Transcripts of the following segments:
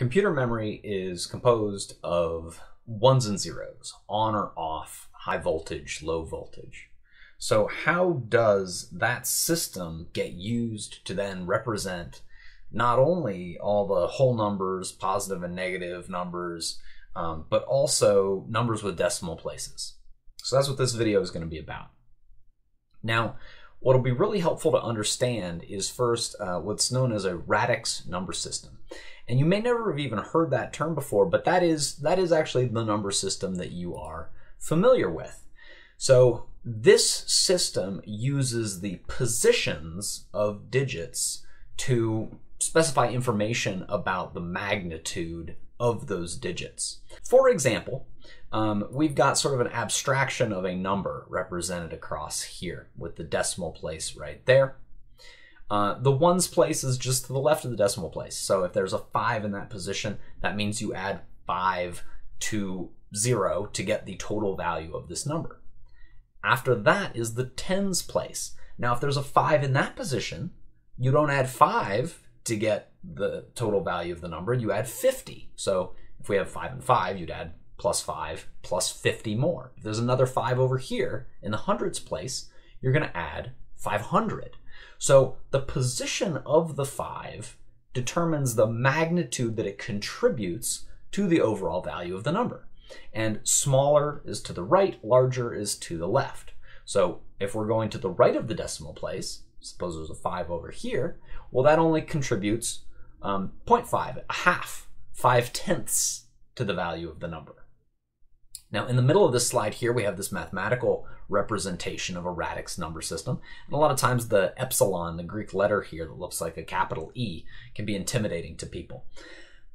Computer memory is composed of ones and zeros, on or off, high voltage, low voltage. So how does that system get used to then represent not only all the whole numbers, positive and negative numbers, but also numbers with decimal places? So that's what this video is going to be about. Now, what'll be really helpful to understand is first what's known as a radix number system. And you may never have even heard that term before, but that is actually the number system that you are familiar with. So this system uses the positions of digits to specify information about the magnitude of those digits. For example, we've got sort of an abstraction of a number represented across here with the decimal place right there. The ones place is just to the left of the decimal place. So if there's a 5 in that position, that means you add 5 to 0 to get the total value of this number. After that is the tens place. Now if there's a 5 in that position, you don't add 5 to get the total value of the number, you add 50. So if we have 5 and 5, you'd add plus 5 plus 50 more. If there's another 5 over here in the hundreds place, you're going to add 500. So the position of the 5 determines the magnitude that it contributes to the overall value of the number. And smaller is to the right, larger is to the left. So if we're going to the right of the decimal place, suppose there's a 5 over here, well, that only contributes 0.5, a half, 5/10 to the value of the number. Now, in the middle of this slide here, we have this mathematical representation of a radix number system. And a lot of times the epsilon, the Greek letter here that looks like a capital E, can be intimidating to people.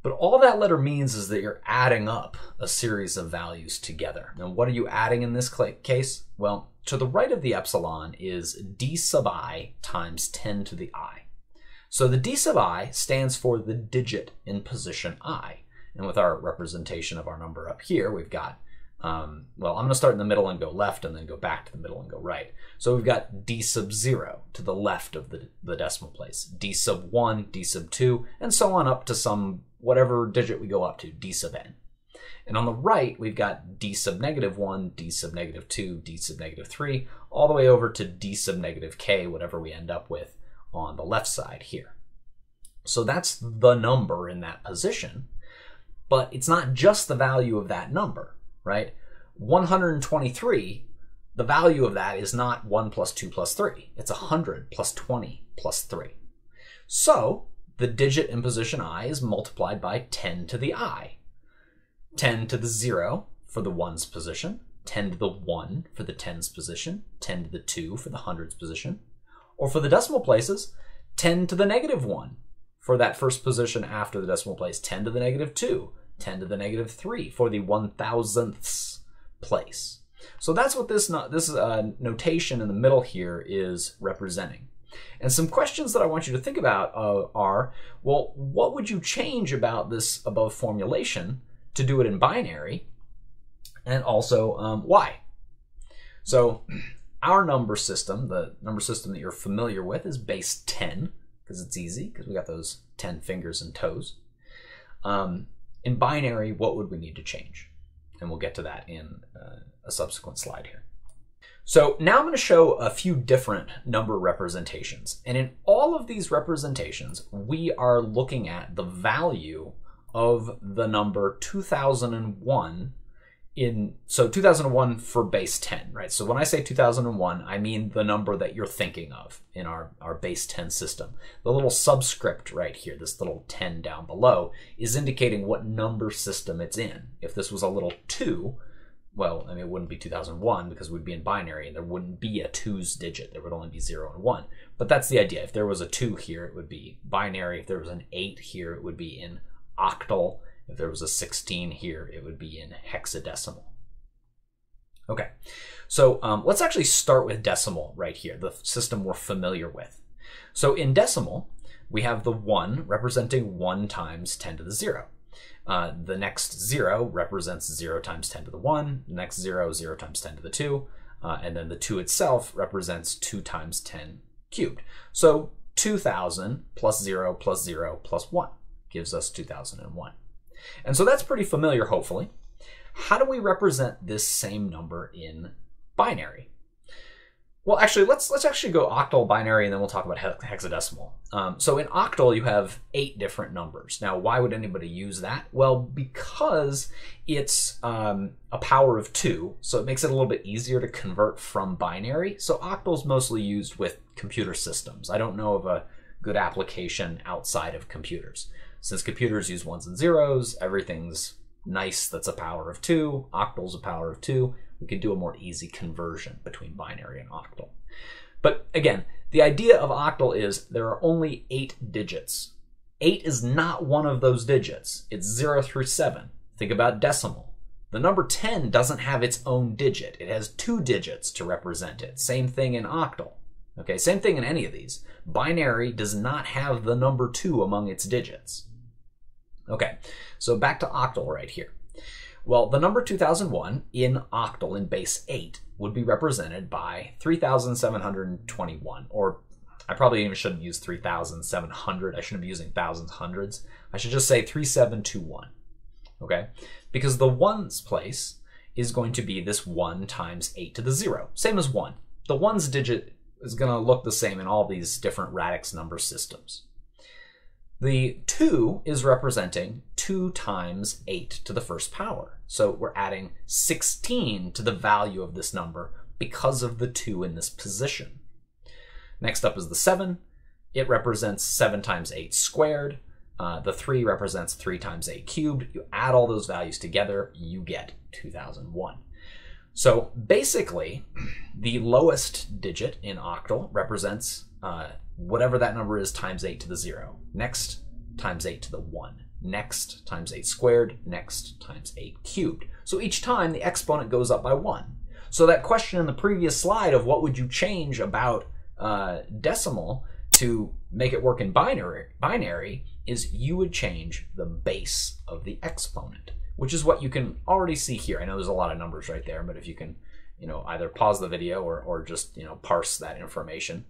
But all that letter means is that you're adding up a series of values together. Now, what are you adding in this case? Well, to the right of the epsilon is d sub I times 10 to the I. So the d sub I stands for the digit in position I. And with our representation of our number up here, we've got, well, I'm going to start in the middle and go left and then go back to the middle and go right. So we've got d sub 0 to the left of the decimal place, d sub 1, d sub 2, and so on up to some whatever digit we go up to, d sub n. And on the right, we've got d sub negative 1, d sub negative 2, d sub negative 3, all the way over to d sub negative k, whatever we end up with on the left side here. So that's the number in that position, but it's not just the value of that number, right? 123, the value of that is not 1 plus 2 plus 3. It's 100 plus 20 plus 3. So the digit in position I is multiplied by 10 to the I. 10 to the 0 for the ones position, 10 to the 1 for the tens position, 10 to the 2 for the hundreds position, or for the decimal places, 10 to the negative 1 for that first position after the decimal place, 10 to the negative 2, 10 to the negative 3 for the 1,000ths place. So that's what this notation in the middle here is representing. And some questions that I want you to think about are, well, what would you change about this above formulation to do it in binary, and also why? So our number system, the number system that you're familiar with, is base 10, because it's easy, because we got those 10 fingers and toes. In binary, what would we need to change? And we'll get to that in a subsequent slide here. So now I'm going to show a few different number representations. And in all of these representations, we are looking at the value of the number 2001 so 2001 for base 10, right? So when I say 2001, I mean the number that you're thinking of in our base 10 system. The little subscript right here, this little 10 down below, is indicating what number system it's in. If this was a little 2, well, I mean, it wouldn't be 2001 because we'd be in binary and there wouldn't be a 2's digit. There would only be 0 and 1. But that's the idea. If there was a 2 here, it would be binary. If there was an 8 here, it would be in octal. If there was a 16 here, it would be in hexadecimal. Okay, so let's actually start with decimal right here, the system we're familiar with. So in decimal, we have the 1 representing 1 times 10 to the 0. The next 0 represents 0 times 10 to the 1, the next 0, 0 times 10 to the 2, and then the 2 itself represents 2 times 10 cubed. So 2,000 plus 0 plus 0 plus 1. gives us 2001. And so that's pretty familiar, hopefully. How do we represent this same number in binary? Well, actually, let's actually go octal, binary, and then we'll talk about hexadecimal. So in octal, you have 8 different numbers. Now, why would anybody use that? Well, because it's a power of 2, so it makes it a little bit easier to convert from binary. So octal's mostly used with computer systems. I don't know of a good application outside of computers. Since computers use 1s and 0s, everything's nice that's a power of 2, octal's a power of 2. We can do a more easy conversion between binary and octal. But again, the idea of octal is there are only 8 digits. 8 is not one of those digits. It's 0 through 7. Think about decimal. The number 10 doesn't have its own digit. It has 2 digits to represent it. Same thing in octal. Okay, same thing in any of these. Binary does not have the number 2 among its digits. Okay, so back to octal right here. Well, the number 2001 in octal, in base 8, would be represented by 3,721, or I probably even shouldn't use 3,700. I shouldn't be using thousands, hundreds. I should just say 3721, okay? Because the ones place is going to be this 1 times 8 to the 0, same as 1. The ones digit is gonna look the same in all these different radix number systems. The 2 is representing 2 times 8 to the first power. So we're adding 16 to the value of this number because of the 2 in this position. Next up is the 7. It represents 7 times 8 squared. The 3 represents 3 times 8 cubed. You add all those values together, you get 2001. So basically, the lowest digit in octal represents whatever that number is times 8 to the 0. Next, times 8 to the 1. Next, times 8 squared. Next, times 8 cubed. So each time the exponent goes up by 1. So that question in the previous slide of what would you change about decimal to make it work in binary is you would change the base of the exponent, which is what you can already see here. I know there's a lot of numbers right there, but if you can, you know, either pause the video or just, you know, parse that information,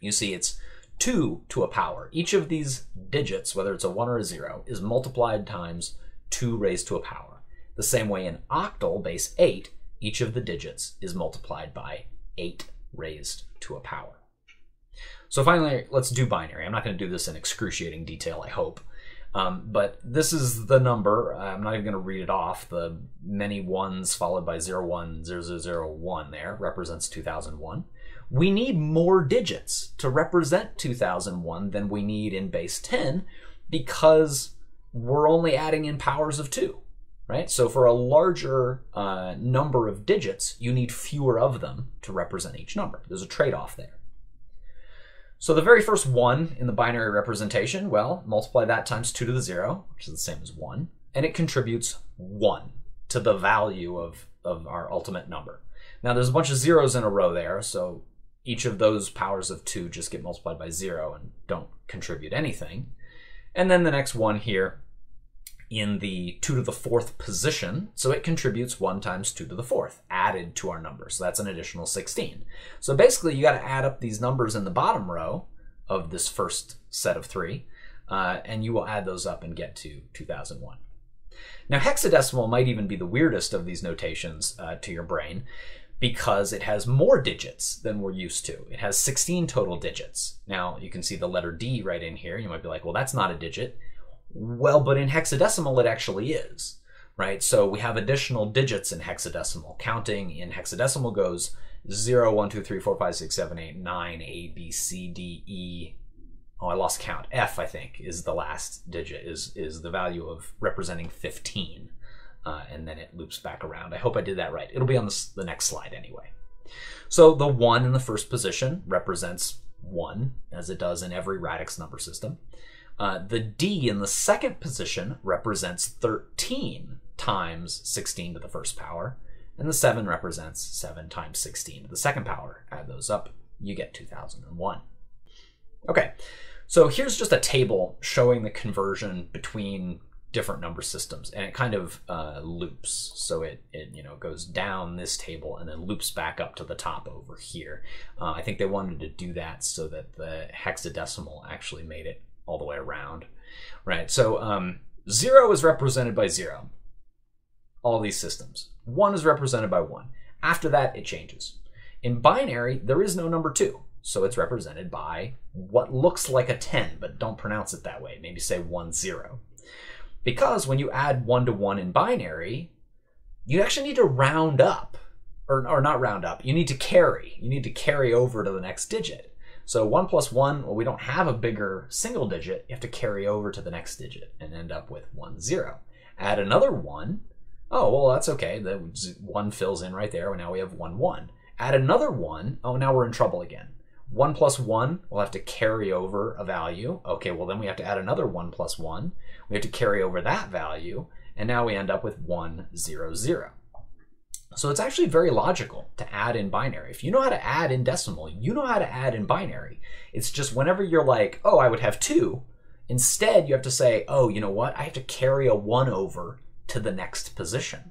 you see it's 2 to a power. Each of these digits, whether it's a 1 or a 0, is multiplied times 2 raised to a power. The same way in octal, base 8, each of the digits is multiplied by 8 raised to a power. So finally, let's do binary. I'm not going to do this in excruciating detail, I hope. But this is the number. I'm not even going to read it off. The many 1s followed by 0, 1, 0, 0, 0, 1 there represents 2001. We need more digits to represent 2001 than we need in base 10 because we're only adding in powers of 2, right? So for a larger number of digits, you need fewer of them to represent each number. There's a trade-off there. So the very first 1 in the binary representation, well, multiply that times 2 to the 0, which is the same as 1, and it contributes 1 to the value of our ultimate number. Now there's a bunch of 0s in a row there, so each of those powers of 2 just get multiplied by 0 and don't contribute anything. And then the next 1 here in the 2 to the 4th position, so it contributes 1 times 2 to the 4th added to our number. So that's an additional 16. So basically you got to add up these numbers in the bottom row of this first set of 3, and you will add those up and get to 2001. Now hexadecimal might even be the weirdest of these notations to your brain because it has more digits than we're used to. It has 16 total digits. Now you can see the letter D right in here. You might be like, well, that's not a digit. Well, but in hexadecimal, it actually is, right? So we have additional digits in hexadecimal. Counting in hexadecimal goes 0, 1, 2, 3, 4, 5, 6, 7, 8, 9, A, B, C, D, E. Oh, I lost count. F, I think, is the last digit, is the value of representing 15. And then it loops back around. I hope I did that right. It'll be on the next slide anyway. So the 1 in the first position represents 1, as it does in every radix number system. The D in the second position represents 13 times 16 to the first power, and the 7 represents 7 times 16 to the second power. Add those up, you get 2001. Okay, so here's just a table showing the conversion between different number systems, and it kind of loops. So it you know, goes down this table and then loops back up to the top over here. I think they wanted to do that so that the hexadecimal actually made it all the way around, right? So 0 is represented by 0, all these systems. 1 is represented by 1. After that, it changes. In binary, there is no number 2, so it's represented by what looks like a 10, but don't pronounce it that way. Maybe say 10. Because when you add 1 to 1 in binary, you actually need to round up, or not round up, you need to carry. You need to carry over to the next digit. So 1 plus 1, well, we don't have a bigger single digit. You have to carry over to the next digit and end up with 10. Add another 1. Oh, well, that's okay. The 1 fills in right there. Now we have 1, 1. Add another 1. Oh, now we're in trouble again. 1 plus 1, we'll have to carry over a value. Okay, well, then we have to add another 1 plus 1. We have to carry over that value. And now we end up with 1, 0, 0. So it's actually very logical to add in binary. If you know how to add in decimal, you know how to add in binary. It's just whenever you're like, oh, I would have 2, instead you have to say, oh, you know what? I have to carry a 1 over to the next position.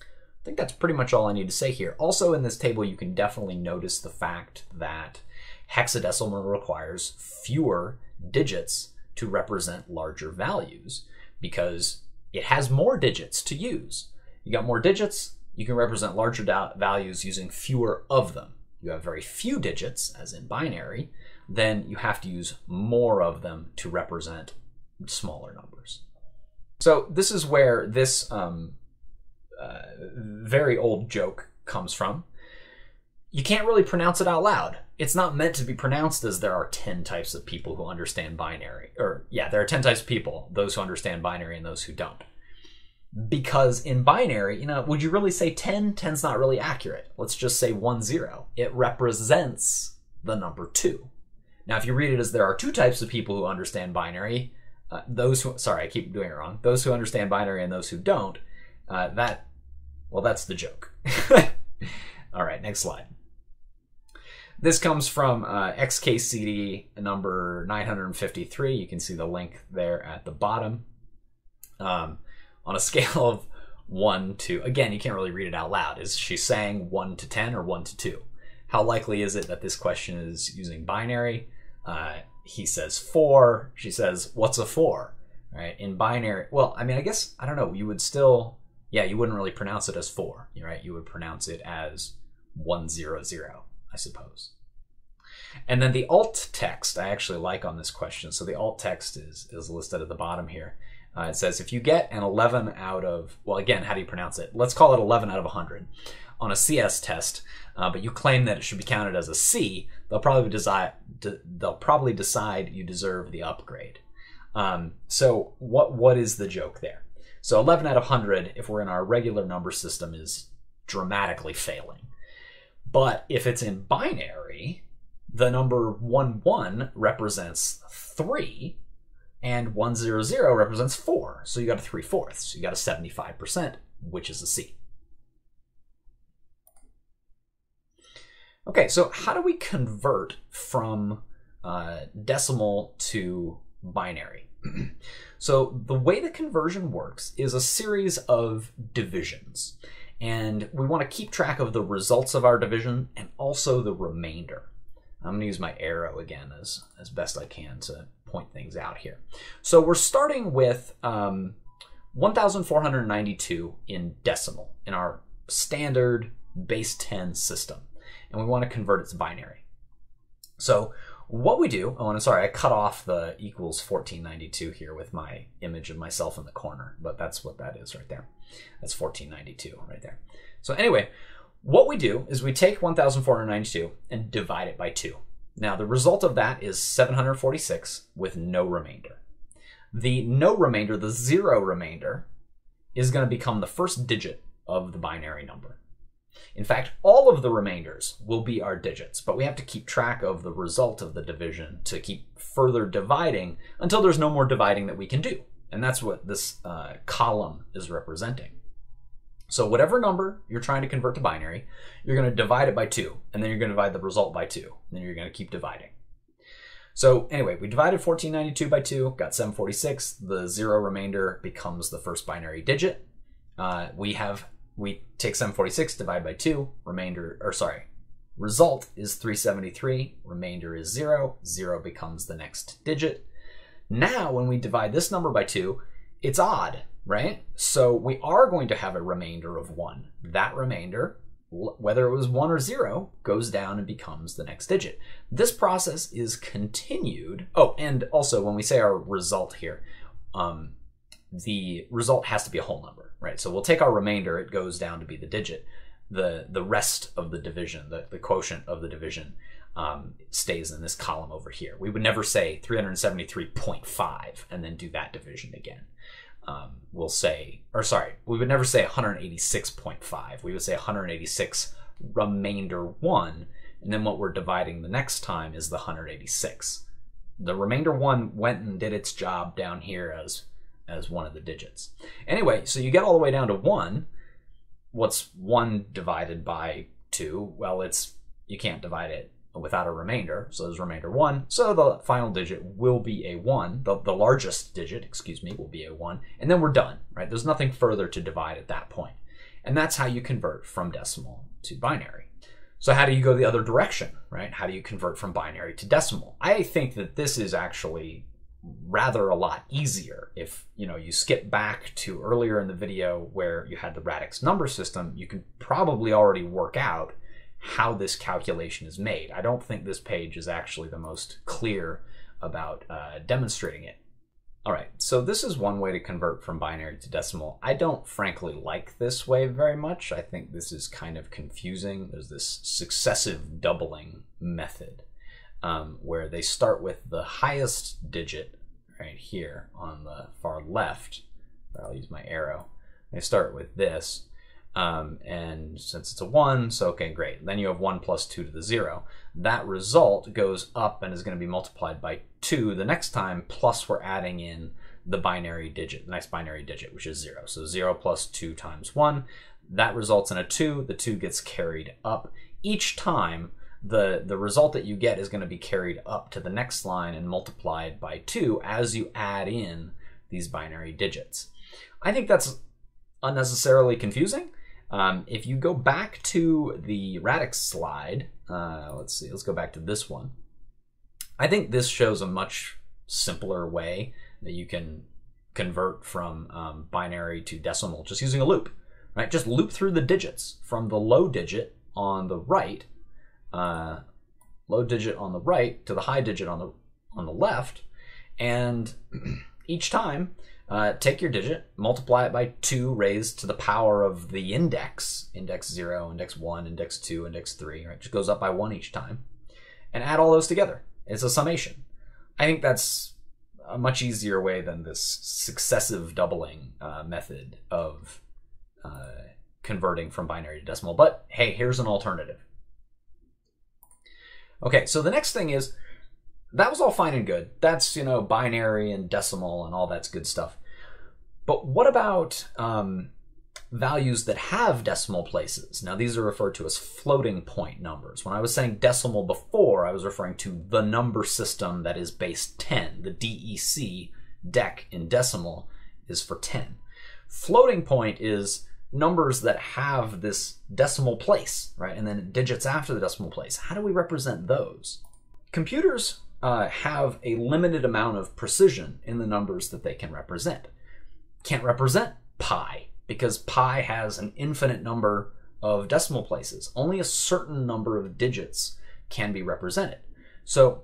I think that's pretty much all I need to say here. Also in this table, you can definitely notice the fact that hexadecimal requires fewer digits to represent larger values because it has more digits to use. You got more digits, you can represent larger values using fewer of them. You have very few digits, as in binary, then you have to use more of them to represent smaller numbers. So this is where this very old joke comes from. You can't really pronounce it out loud. It's not meant to be pronounced as there are 10 types of people who understand binary. Or yeah, there are 10 types of people, those who understand binary and those who don't. Because in binary, you know, would you really say 10? 10's not really accurate. Let's just say 10. It represents the number 2. Now, if you read it as there are 2 types of people who understand binary, those who, sorry, I keep doing it wrong, those who understand binary and those who don't, well, that's the joke. All right, next slide. This comes from XKCD number 953. You can see the link there at the bottom. On a scale of 1 to, again, you can't really read it out loud. Is she saying 1 to 10 or 1 to 2? How likely is it that this question is using binary? He says 4. She says, what's a 4? Right? In binary, well, I mean, I guess, I don't know, you would still, yeah, you wouldn't really pronounce it as 4, right? You would pronounce it as 1, 0, 0, I suppose. And then the alt text I actually like on this question. So the alt text is listed at the bottom here. It says, if you get an 11 out of, well, again, how do you pronounce it? Let's call it 11 out of 100 on a CS test, but you claim that it should be counted as a C, they'll probably decide you deserve the upgrade. So what is the joke there? So 11 out of 100, if we're in our regular number system, is dramatically failing. But if it's in binary, the number 1, 1 represents 3, and 1, 0, 0 represents 4. So you got a 3/4. You got a 75%, which is a C. Okay, so how do we convert from decimal to binary? So the way the conversion works is a series of divisions. And we want to keep track of the results of our division and also the remainder. I'm going to use my arrow again as best I can to point things out here. So we're starting with 1,492 in decimal in our standard base 10 system, and we want to convert it to binary. So what we do, oh, and sorry, I cut off the equals 1492 here with my image of myself in the corner, but that's what that is right there. That's 1492 right there. So anyway, what we do is we take 1,492 and divide it by 2. Now, the result of that is 746 with no remainder. The no remainder, the 0 remainder, is going to become the first digit of the binary number. In fact, all of the remainders will be our digits, but we have to keep track of the result of the division to keep further dividing until there's no more dividing that we can do. And that's what this column is representing. So whatever number you're trying to convert to binary, you're going to divide it by 2, and then you're going to divide the result by 2, and then you're going to keep dividing. So anyway, we divided 1492 by 2, got 746. The 0 remainder becomes the first binary digit. We take 746, divide by 2, remainder, or sorry, Result is 373, remainder is 0, 0 becomes the next digit. Now, when we divide this number by 2, it's odd, right? So we are going to have a remainder of 1. That remainder, whether it was 1 or 0, goes down and becomes the next digit. This process is continued. Oh, and also when we say our result here, the result has to be a whole number, right? So we'll take our remainder, it goes down to be the digit. The rest of the division, the quotient of the division stays in this column over here. We would never say 373.5 and then do that division again. We'll say, or sorry, we would never say 186.5. We would say 186 remainder 1, and then what we're dividing the next time is the 186. The remainder 1 went and did its job down here as one of the digits. Anyway, so you get all the way down to 1. What's 1 divided by 2? Well, it's, you can't divide it without a remainder, so there's remainder 1. So the final digit will be a 1. The largest digit, excuse me, will be a 1. And then we're done, right? There's nothing further to divide at that point. And that's how you convert from decimal to binary. So how do you go the other direction, right? How do you convert from binary to decimal? I think that this is actually rather a lot easier. If you know, you skip back to earlier in the video where you had the radix number system, you can probably already work out how this calculation is made. I don't think this page is actually the most clear about demonstrating it. All right, so this is one way to convert from binary to decimal. I don't frankly like this way very much. I think this is kind of confusing. There's this successive doubling method, where they start with the highest digit right here on the far left. I'll use my arrow. They start with this, and since it's a 1, so okay, great. Then you have 1 plus 2 to the 0. That result goes up and is going to be multiplied by 2 the next time, plus we're adding in the binary digit, the next binary digit, which is 0. So 0 plus 2 times 1. That results in a 2. The 2 gets carried up each time. The result that you get is going to be carried up to the next line and multiplied by 2 as you add in these binary digits. I think that's unnecessarily confusing. If you go back to the radix slide, let's see, let's go back to this one. I think this shows a much simpler way that you can convert from binary to decimal just using a loop, right? Just loop through the digits from the low digit on the right, low digit on the right to the high digit on the left, and each time take your digit, multiply it by 2 raised to the power of the index 0, index 1, index 2, index 3, right? It just goes up by 1 each time, and add all those together. It's a summation. I think that's a much easier way than this successive doubling method of converting from binary to decimal, but hey, here's an alternative. Okay, so the next thing is, that was all fine and good. That's, you know, binary and decimal and all that's good stuff. But what about values that have decimal places? Now, these are referred to as floating point numbers. When I was saying decimal before, I was referring to the number system that is base 10. The DEC, DEC in decimal, is for 10. Floating point is numbers that have this decimal place, right? And then digits after the decimal place. How do we represent those? Computers have a limited amount of precision in the numbers that they can represent. Can't represent pi, because pi has an infinite number of decimal places. Only a certain number of digits can be represented. So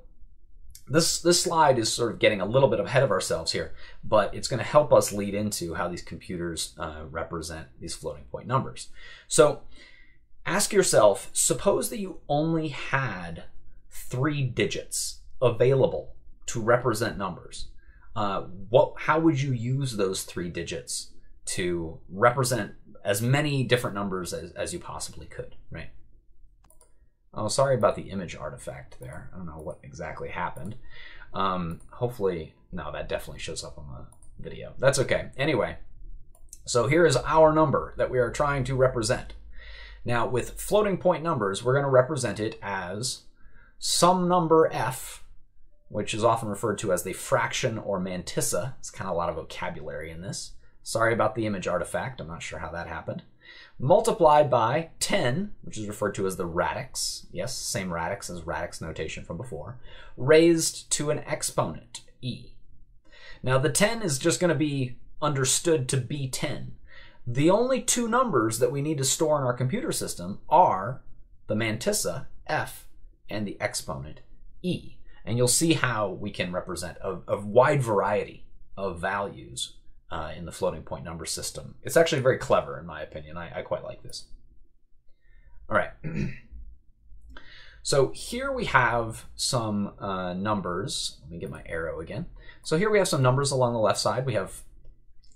this slide is sort of getting a little bit ahead of ourselves here, but it's going to help us lead into how these computers represent these floating point numbers. So ask yourself, suppose that you only had 3 digits available to represent numbers. How would you use those 3 digits to represent as many different numbers as you possibly could, right? Oh, sorry about the image artifact there. I don't know what exactly happened. Hopefully, no, that definitely shows up on the video. That's okay. Anyway, so here is our number that we are trying to represent. Now, with floating point numbers, we're going to represent it as some number f, which is often referred to as the fraction or mantissa. It's kind of a lot of vocabulary in this. Sorry about the image artifact. I'm not sure how that happened. Multiplied by 10, which is referred to as the radix. Yes, same radix as radix notation from before. Raised to an exponent, e. Now the 10 is just going to be understood to be 10. The only two numbers that we need to store in our computer system are the mantissa, f, and the exponent, e. And you'll see how we can represent a wide variety of values in the floating point number system. It's actually very clever, in my opinion. I quite like this. All right. So here we have some numbers. Let me get my arrow again. So here we have some numbers along the left side. We have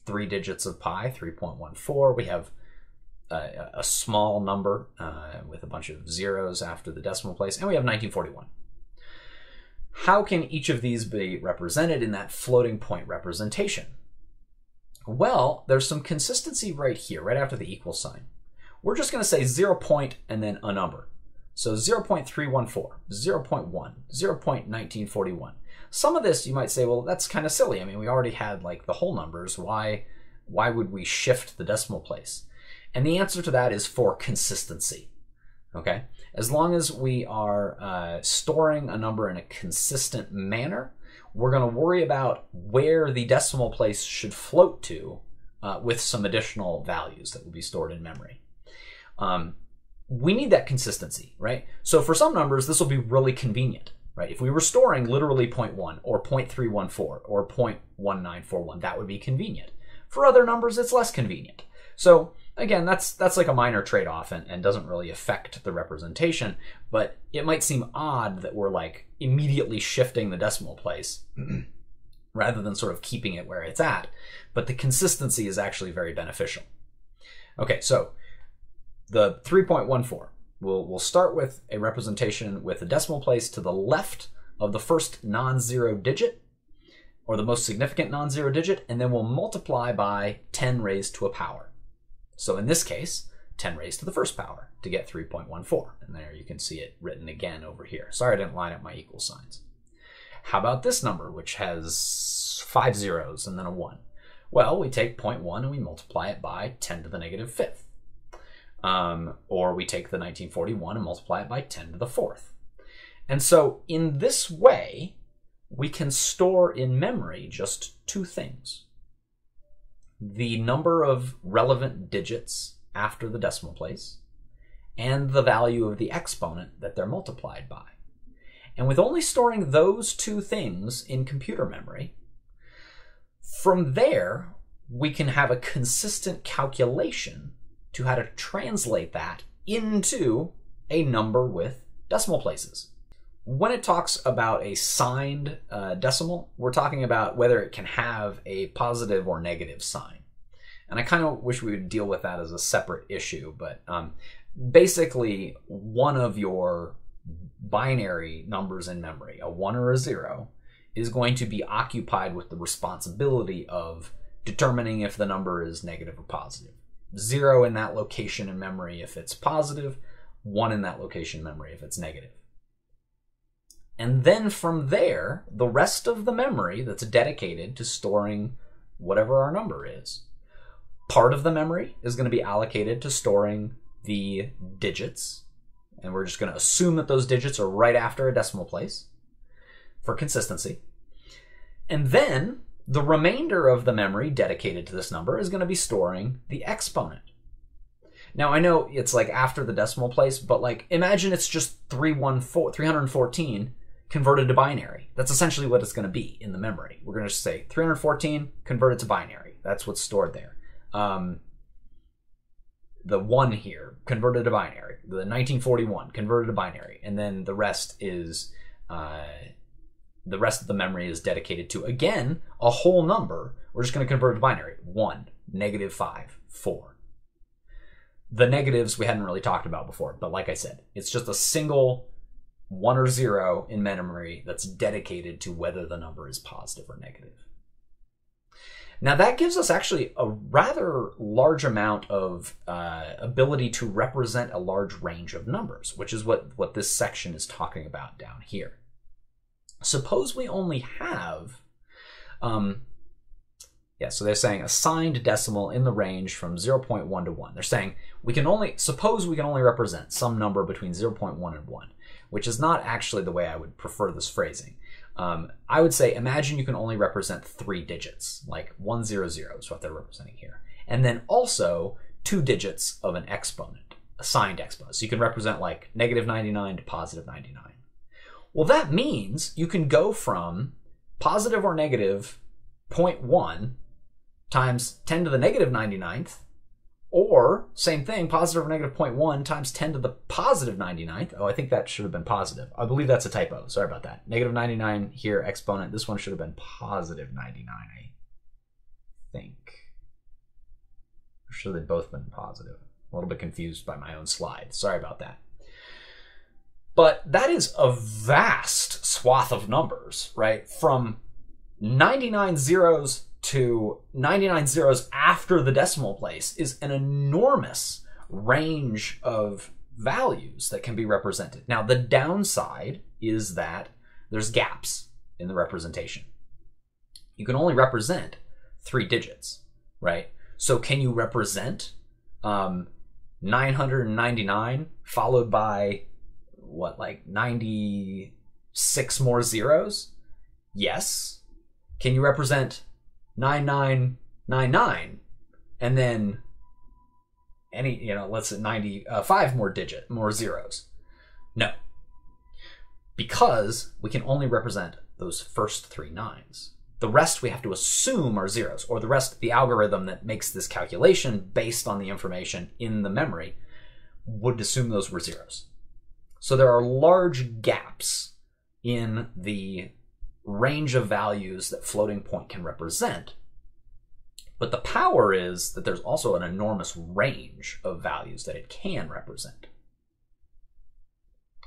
3 digits of pi, 3.14. We have a small number with a bunch of zeros after the decimal place. And we have 1941. How can each of these be represented in that floating point representation? Well, there's some consistency right here, right after the equal sign. We're just going to say 0 and then a number. So 0.314, 0.1, 0.1941. Some of this you might say, well, that's kind of silly. I mean, we already had like the whole numbers. Why would we shift the decimal place? And the answer to that is for consistency. Okay, as long as we are storing a number in a consistent manner, we're going to worry about where the decimal place should float to with some additional values that will be stored in memory. We need that consistency, right? So for some numbers, this will be really convenient, right? If we were storing literally 0.1 or 0.314 or 0.1941, that would be convenient. For other numbers, it's less convenient. So again, that's like a minor trade-off and doesn't really affect the representation, but it might seem odd that we're like immediately shifting the decimal place rather than sort of keeping it where it's at, but the consistency is actually very beneficial. Okay, so the 3.14, we'll start with a representation with a decimal place to the left of the first non-zero digit, or the most significant non-zero digit, and then we'll multiply by 10 raised to a power. So in this case, 10 raised to the first power to get 3.14. And there you can see it written again over here. Sorry, I didn't line up my equal signs. How about this number, which has 5 zeros and then a 1? Well, we take 0.1 and we multiply it by 10 to the negative 5th. Or we take the 1941 and multiply it by 10 to the 4th. And so in this way, we can store in memory just two things: the number of relevant digits after the decimal place, and the value of the exponent that they're multiplied by. And with only storing those two things in computer memory, from there, we can have a consistent calculation to how to translate that into a number with decimal places. When it talks about a signed decimal, we're talking about whether it can have a positive or negative sign. And I kind of wish we would deal with that as a separate issue, but basically one of your binary numbers in memory, a 1 or a 0, is going to be occupied with the responsibility of determining if the number is negative or positive. 0 in that location in memory if it's positive, 1 in that location in memory if it's negative. And then from there, the rest of the memory that's dedicated to storing whatever our number is. Part of the memory is going to be allocated to storing the digits. And we're just going to assume that those digits are right after a decimal place for consistency. And then the remainder of the memory dedicated to this number is going to be storing the exponent. Now, I know it's like after the decimal place, but like imagine it's just 314 converted to binary. That's essentially what it's going to be in the memory. We're going to say 314 converted to binary. That's what's stored there. The 1 here converted to binary. The 1941 converted to binary. And then the rest is the rest of the memory is dedicated to, again, a whole number. We're just going to convert it to binary. 1, negative 5, 4. The negatives we hadn't really talked about before, but like I said, it's just a single 1 or 0 in memory that's dedicated to whether the number is positive or negative. Now that gives us actually a rather large amount of ability to represent a large range of numbers, which is what this section is talking about down here. Suppose we only have Yeah, so they're saying assigned decimal in the range from 0.1 to 1. They're saying we can only, suppose we can only represent some number between 0.1 and 1, which is not actually the way I would prefer this phrasing. I would say imagine you can only represent 3 digits, like 100 is what they're representing here. And then also 2 digits of an exponent, assigned exponent. So you can represent like -99 to +99. Well, that means you can go from positive or negative 0.1 times 10 to the -99th, or same thing, positive or negative 0.1 times 10 to the +99th. Oh, I think that should have been positive. I believe that's a typo. Sorry about that. -99 here, exponent. This one should have been +99, I think. I'm sure they've both been positive. I'm a little bit confused by my own slide. Sorry about that. But that is a vast swath of numbers, right? From 99 zeros to 99 zeros after the decimal place is an enormous range of values that can be represented. Now, the downside is that there's gaps in the representation. You can only represent 3 digits, right? So can you represent 999 followed by what, like 96 more zeros? Yes. Can you represent 9999 and then any, you know, let's say 95 more zeros? No, because we can only represent those first 3 nines. The rest we have to assume are zeros, or the rest of the algorithm that makes this calculation based on the information in the memory would assume those were zeros. So there are large gaps in the range of values that floating point can represent. But the power is that there's also an enormous range of values that it can represent.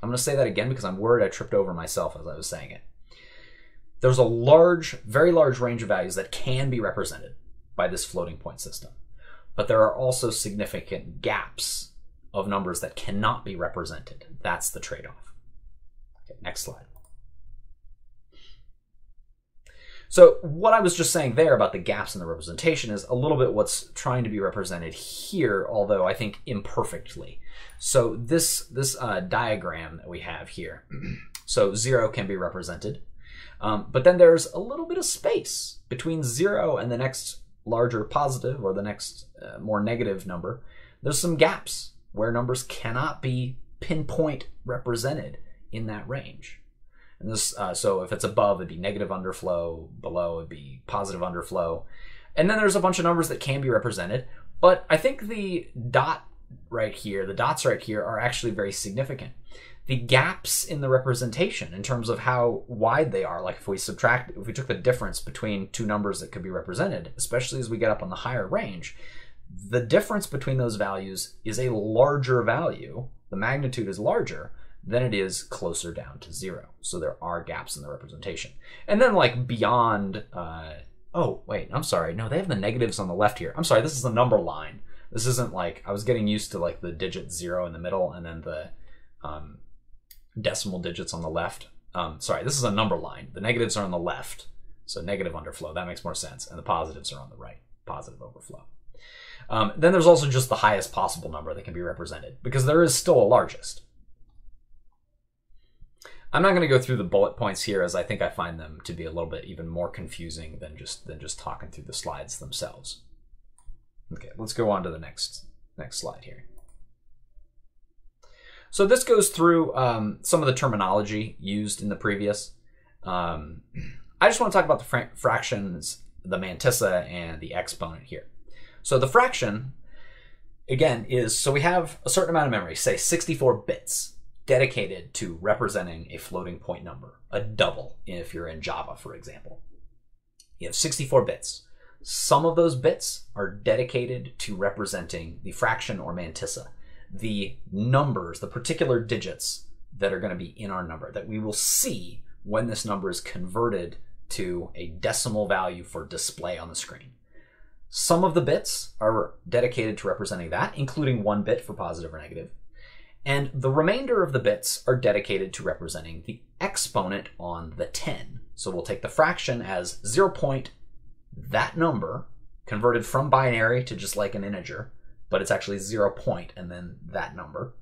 I'm going to say that again because I'm worried I tripped over myself as I was saying it. There's a large, very large range of values that can be represented by this floating point system. But there are also significant gaps of numbers that cannot be represented. That's the trade-off. Okay, next slide. So what I was just saying there about the gaps in the representation is a little bit what's trying to be represented here, although I think imperfectly. So this diagram that we have here, so 0 can be represented, but then there's a little bit of space between 0 and the next larger positive or the next more negative number. There's some gaps where numbers cannot be pinpoint represented in that range. This, so if it's above, it'd be negative underflow, below it'd be positive underflow. And then there's a bunch of numbers that can be represented, but I think the dot right here, the dots right here are actually very significant. The gaps in the representation in terms of how wide they are, like if we took the difference between 2 numbers that could be represented, especially as we get up on the higher range, the difference between those values is a larger value. The magnitude is larger than it is closer down to 0. So there are gaps in the representation. And then like beyond, oh wait, I'm sorry. No, they have the negatives on the left here. I'm sorry, this is the number line. This isn't like, I was getting used to like the digit 0 in the middle and then the decimal digits on the left. Sorry, this is a number line. The negatives are on the left. So negative underflow, that makes more sense. And the positives are on the right, positive overflow. Then there's also just the highest possible number that can be represented because there is still a largest. I'm not going to go through the bullet points here as I think I find them to be a little bit even more confusing than just talking through the slides themselves. Okay, let's go on to the next slide here. So this goes through some of the terminology used in the previous. I just want to talk about the fractions, the mantissa, and the exponent here. So the fraction, again, is, so we have a certain amount of memory, say 64 bits. Dedicated to representing a floating point number, a double, if you're in Java, for example. You have 64 bits. Some of those bits are dedicated to representing the fraction or mantissa, the numbers, the particular digits that are going to be in our number, that we will see when this number is converted to a decimal value for display on the screen. Some of the bits are dedicated to representing that, including 1 bit for positive or negative. And the remainder of the bits are dedicated to representing the exponent on the 10. So we'll take the fraction as 0.1 that number converted from binary to just like an integer, but it's actually 0 and then that number,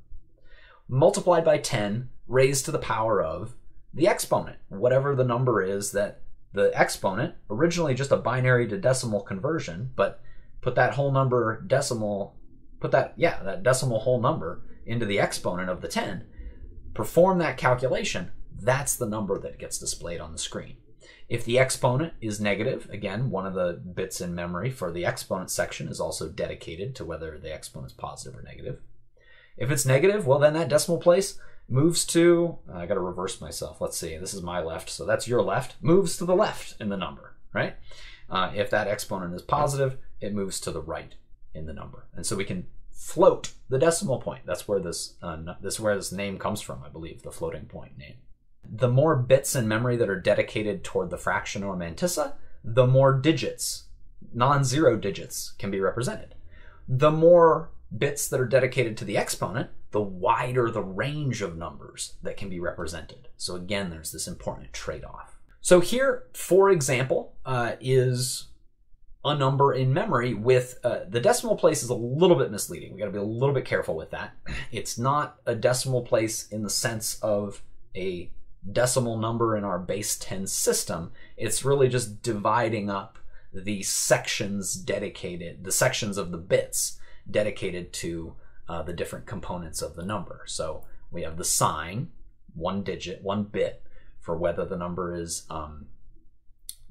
multiplied by 10 raised to the power of the exponent, whatever the number is that the exponent, originally just a binary to decimal conversion, but put that whole number decimal, put that, yeah, that decimal whole number into the exponent of the 10, perform that calculation, that's the number that gets displayed on the screen. If the exponent is negative, again, one of the bits in memory for the exponent section is also dedicated to whether the exponent is positive or negative. If it's negative, well, then that decimal place moves to, I got to reverse myself. Let's see, this is my left, so that's your left, moves to the left in the number, right? If that exponent is positive, it moves to the right in the number. And so we can float the decimal point. That's where this name comes from, I believe, the floating point name. The more bits in memory that are dedicated toward the fraction or mantissa, the more digits, non-zero digits, can be represented. The more bits that are dedicated to the exponent, the wider the range of numbers that can be represented. So again, there's this important trade-off. So here, for example, is a number in memory with the decimal place is a little bit misleading. We got to be a little bit careful with that. It's not a decimal place in the sense of a decimal number in our base 10 system. It's really just dividing up the sections dedicated, the sections of the bits dedicated to the different components of the number. So we have the sign, one bit for whether the number is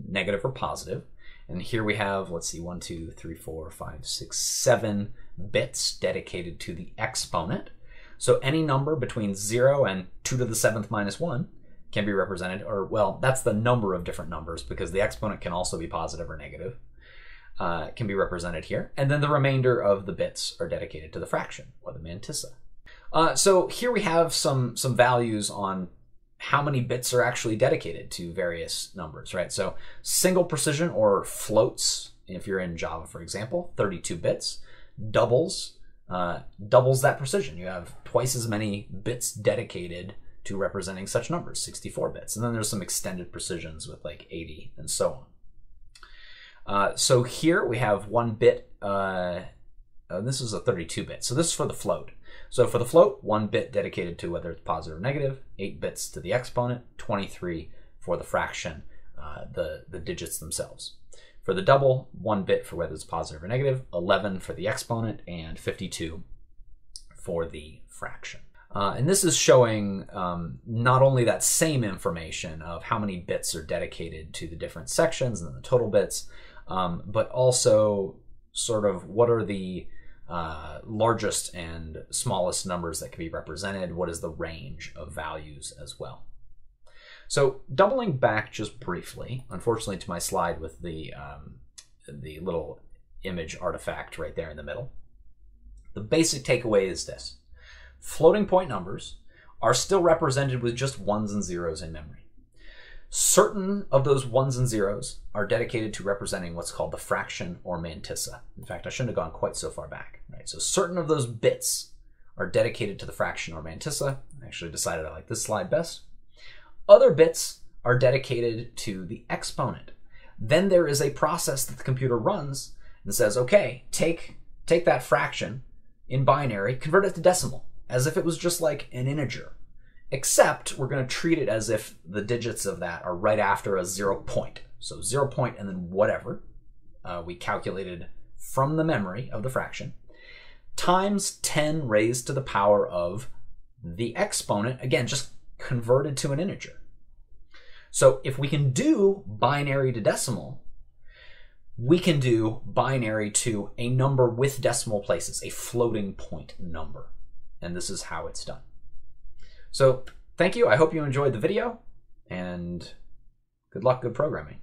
negative or positive. And here we have, let's see, 7 bits dedicated to the exponent. So any number between 0 and 2⁷ - 1 can be represented, or well, that's the number of different numbers because the exponent can also be positive or negative, can be represented here. And then the remainder of the bits are dedicated to the fraction or the mantissa. So here we have some values on how many bits are actually dedicated to various numbers, right? So single precision or floats, if you're in Java, for example, 32 bits, doubles that precision. You have twice as many bits dedicated to representing such numbers, 64 bits. And then there's some extended precisions with like 80 and so on. So here we have 1 bit, this is a 32 bit. So this is for the float. So for the float, 1 bit dedicated to whether it's positive or negative, 8 bits to the exponent, 23 for the fraction, the digits themselves. For the double, 1 bit for whether it's positive or negative, 11 for the exponent, and 52 for the fraction. And this is showing not only that same information of how many bits are dedicated to the different sections and the total bits, but also sort of what are the largest and smallest numbers that can be represented, what is the range of values as well. So doubling back just briefly, unfortunately, to my slide with the little image artifact right there in the middle, the basic takeaway is this. Floating point numbers are still represented with just 1s and 0s in memory. Certain of those 1s and 0s are dedicated to representing what's called the fraction or mantissa. In fact, I shouldn't have gone quite so far back, right? So certain of those bits are dedicated to the fraction or mantissa. I actually decided I like this slide best. Other bits are dedicated to the exponent. Then there is a process that the computer runs and says, okay, take that fraction in binary, convert it to decimal, as if it was just like an integer, except we're going to treat it as if the digits of that are right after a 0. So 0 and then whatever we calculated from the memory of the fraction, times 10 raised to the power of the exponent, again, just converted to an integer. So if we can do binary to decimal, we can do binary to a number with decimal places, a floating point number. And this is how it's done. So thank you. I hope you enjoyed the video, and good luck, good programming.